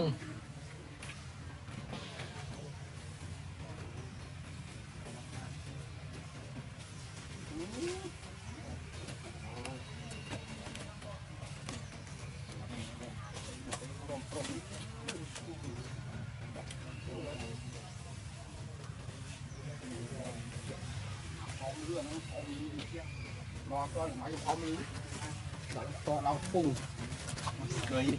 Nó có máy phóng lý to đau phung cười